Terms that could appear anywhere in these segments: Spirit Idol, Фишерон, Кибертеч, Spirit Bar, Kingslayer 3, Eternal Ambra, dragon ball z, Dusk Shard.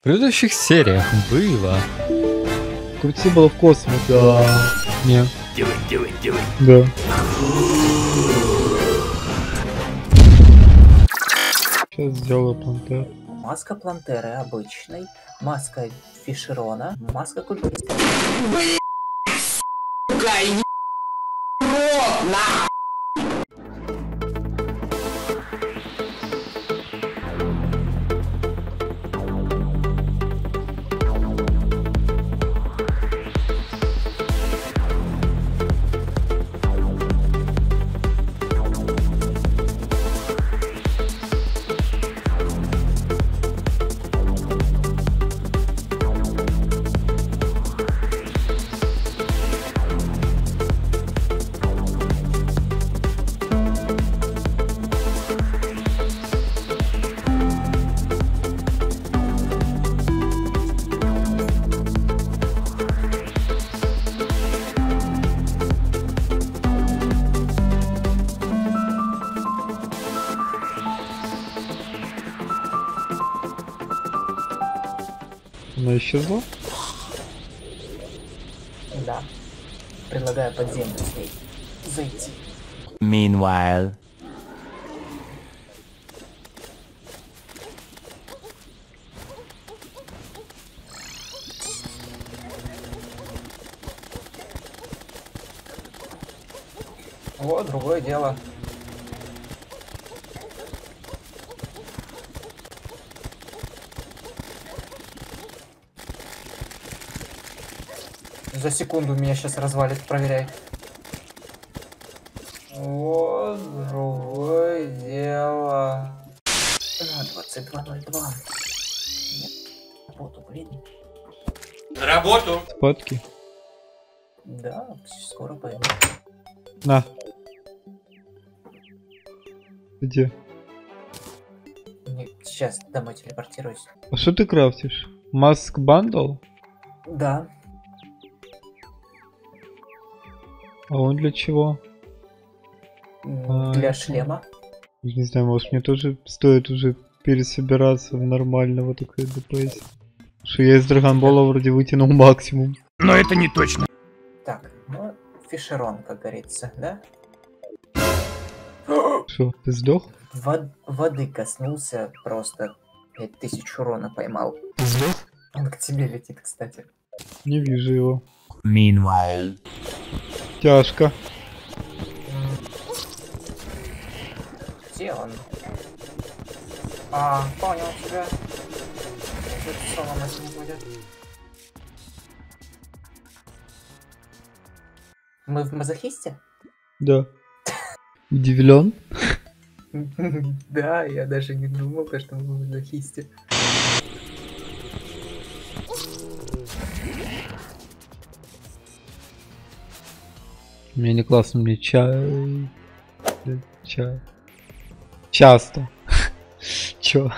В предыдущих сериях было. Крути было в космос, да. Нет. Делай. Да. Сейчас сделаю плантер. Маска плантеры обычной, маска Фишерона, маска культуриста. Она исчезла? Да. Предлагаю подземный след. Зайти. Meanwhile. О, другое дело. За секунду меня сейчас развалит, проверяй. Вот другое дело. 22:02. Нет, работу, блин. На работу. Спадки. Да, скоро пойму. На. Где? Нет, сейчас домой телепортируюсь. А что ты крафтишь? Маск бандл? Да. А он для чего? Для шлема. Не знаю, может мне тоже стоит уже пересобираться в нормального такой ДПС. Что я из Dragon Ball вроде вытянул максимум. Но это не точно. Так, ну, Фишерон, как говорится, да? Что, ты сдох? Воды коснулся просто. 5000 урона поймал. Ты сдох? Он к тебе летит, кстати. Не вижу его. Meanwhile. Тяжко. Где он? А, понял тебя. Что у нас не будет? Мы в мазохисте? Да. Удивлен? Да, я даже не думал, что мы в мазохисте. Мне не классно, мне чай. Часто. Чё?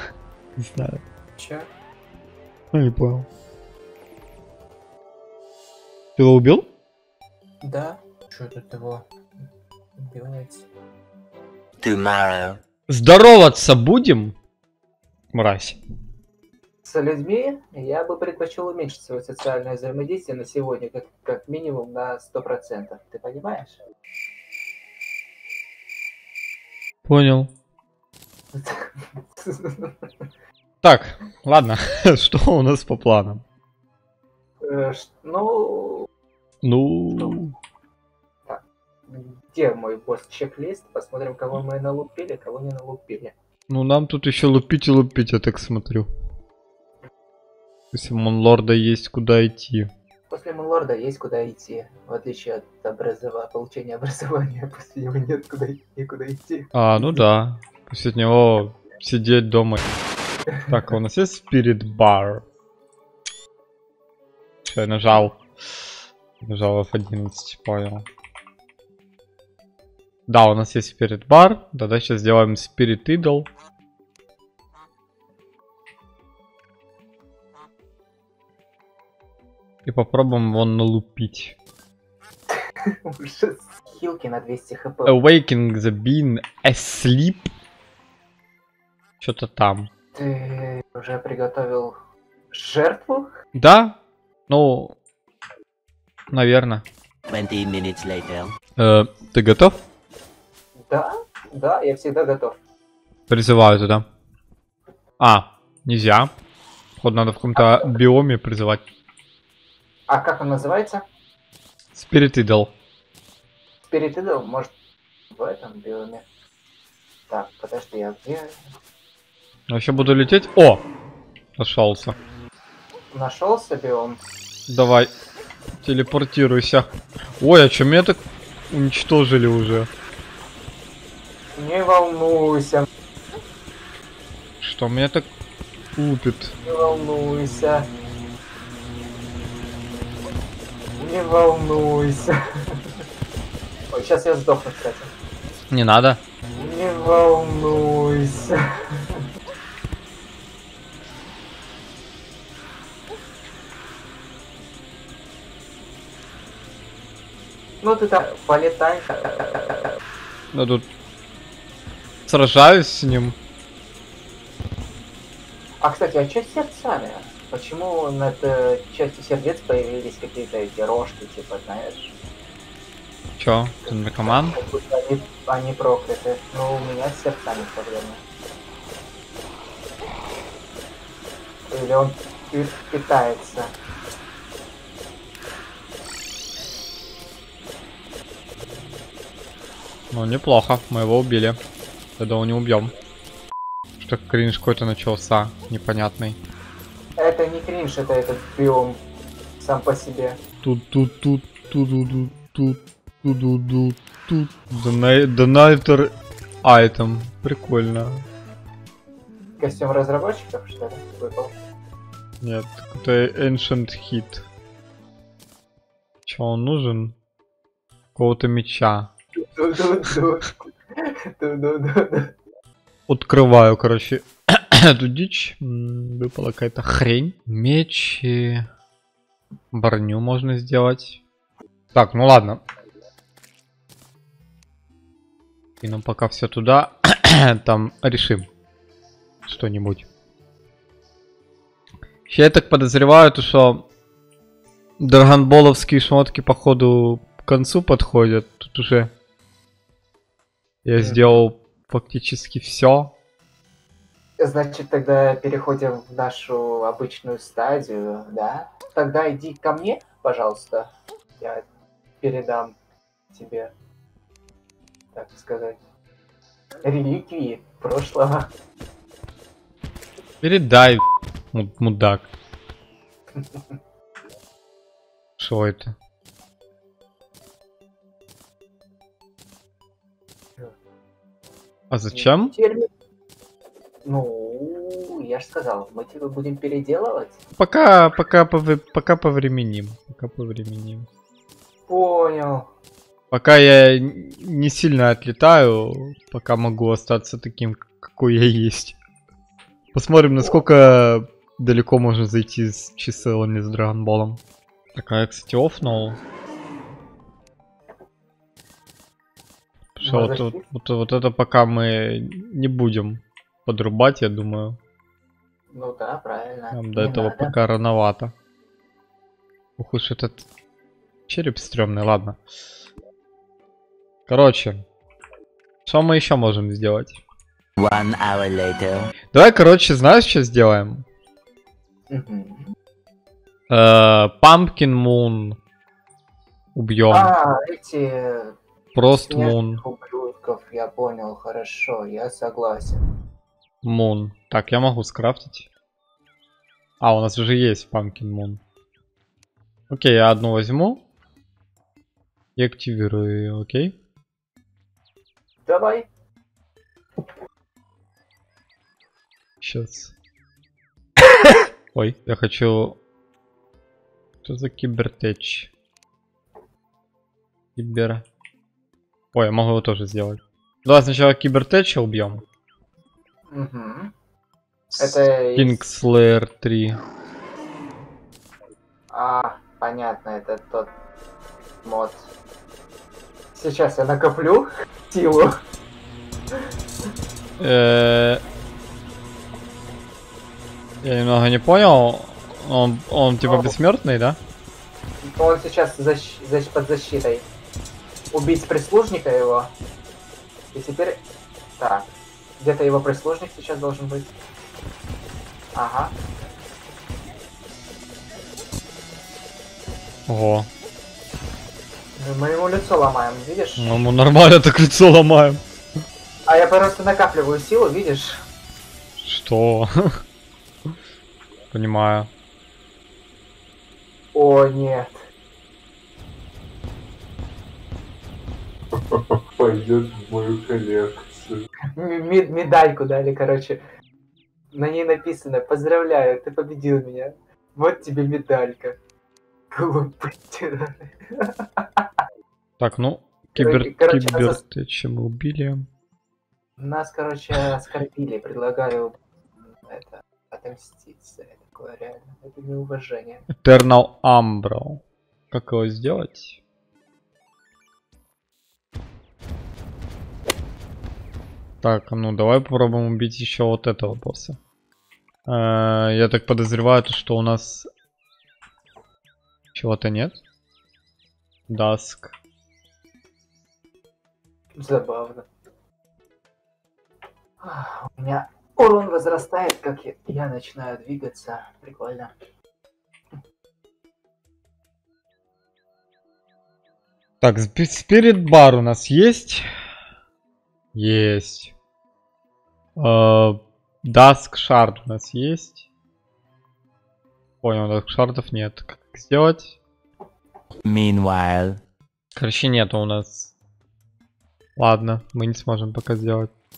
Не знаю. Чай? Ну, не понял. Ты его убил? Да. Чё тут его убивать? Ты мразь. Здороваться будем? Мразь. С людьми я бы предпочел уменьшить свое социальное взаимодействие на сегодня как минимум на 100%. Ты понимаешь? Понял. Так, ладно. Что у нас по планам? Ну... Так, где мой босс-чек-лист? Посмотрим, кого мы налупили, кого не налупили. Ну, нам тут еще лупить и лупить, я так смотрю. После Mun-Lord'а есть куда идти. После Mun-Lord'а есть куда идти. В отличие от получения образования, после него нет никуда идти. А, ну да. После него сидеть дома. Так, у нас есть Spirit Bar. Что, я нажал? Нажал F11, понял. Да, у нас есть Spirit Bar. Тогда сейчас сделаем Spirit Idol. И попробуем вон налупить. Хилки на 200 хп. Awakening the bean asleep. Что-то там. Ты уже приготовил Жертву? Да. Ну, наверное. 20 minutes later. Ты готов? Да, да, я всегда готов. Призываю туда. А, нельзя. Походу надо в каком-то биоме призывать. А как он называется? Spirit Idol. Spirit Idol, может, в этом биоме. Так, подожди, я где? Я еще буду лететь. О! Нашелся. Нашелся биом. Давай. Телепортируйся. Ой, а что, меня так уничтожили уже? Не волнуйся. Что, меня так лупит? Не волнуйся. Не волнуйся. Ой, сейчас я сдохну, кстати. Не надо. Не волнуйся. Ну ты там полетай. Я тут сражаюсь с ним. А кстати, а что с сердцами? Почему над частью сердец появились какие-то эти рожки, типа, знаешь? Чё? Ты наркоман? Они прокляты. Но у меня с сердцами проблемы. Или он питается. Ну, неплохо, мы его убили. Тогда его не убьем. Что кринж какой-то начался, непонятный. Это не кринж, это этот прием сам по себе. Тут. Донайтер айтем. Прикольно. Костюм разработчиков, что ли, выпал? Нет, это Ancient Hit. Чё, он нужен? Какого-то меча. Открываю, короче, эту дичь. Выпала какая-то хрень. Меч и броню можно сделать. Так, ну ладно. И нам пока все туда. Там решим что-нибудь. Я так подозреваю, то что драгонболовские шмотки походу к концу подходят. Тут уже я сделал фактически все. Значит, тогда переходим в нашу обычную стадию, да? Тогда иди ко мне, пожалуйста. Я передам тебе, так сказать, реликвии прошлого. Передай, мудак. Что это? А зачем? Ну, я же сказал, мы тебя будем переделывать. Пока повременим. Понял. Пока я не сильно отлетаю, пока могу остаться таким, какой я есть. Посмотрим, насколько далеко можно зайти с чиселами с драгонболом. Такая, кстати, оффнул. Что, вот это пока мы не будем подрубать, я думаю. Ну да, правильно. Нам до этого пока рановато. Ух уж этот череп стрёмный, ладно. Короче, что мы еще можем сделать? Давай, короче, знаешь, что сделаем? Pampkin Mun убьем. А, эти... Просто Мун. Я понял, хорошо, я согласен. Мун. Так, я могу скрафтить. А, у нас уже есть Pampkin Mun. Окей, я одну возьму. И активирую ее, окей? Давай. Сейчас. Ой, я хочу... Что за кибертеч? Ой, я могу его тоже сделать. Давай сначала Кибертеча убьем. Угу. Это Kingslayer 3. А, понятно, это тот мод. Сейчас я накоплю силу. Я немного не понял. Он типа бессмертный, да? Но он сейчас под защитой. Убить прислужника его. И теперь... Так. Где-то его прислужник сейчас должен быть. Ага. Ого. Мы ему лицо ломаем, видишь? Ну, мы нормально так лицо ломаем. А я просто накапливаю силу, видишь? Что? Понимаю. О, нет. Пойдет в мою коллекцию. Медальку дали, короче. На ней написано: поздравляю, ты победил меня. Вот тебе медалька. Глупый. Так, ну, Кибертеча мы убили. Нас, короче, оскорбили, предлагаю это отомстить за это. Такое реально, это неуважение. Eternal Ambra. Как его сделать? Так, ну давай попробуем убить еще вот этого босса. Я так подозреваю, что у нас чего-то нет. Dusk. Забавно. У меня урон возрастает, как я начинаю двигаться. Прикольно. Так, Spirit Bar у нас есть? Есть. Dusk Shard у нас есть? Понял, Dusk Shard'ов нет. Как их сделать? Meanwhile. Короче, нету у нас. Ладно, мы не сможем пока сделать.